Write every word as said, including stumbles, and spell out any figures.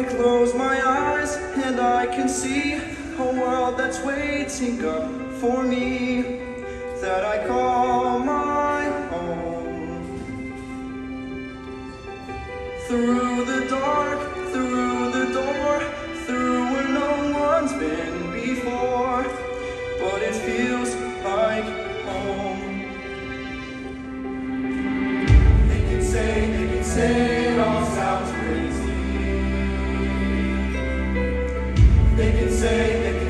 I close my eyes and I can see a world that's waiting up for me, that I call my own. Through the dark, through the door, through where no one's been before, but it feels like home. They can say, they can say it all sounds crazy. They can say, they can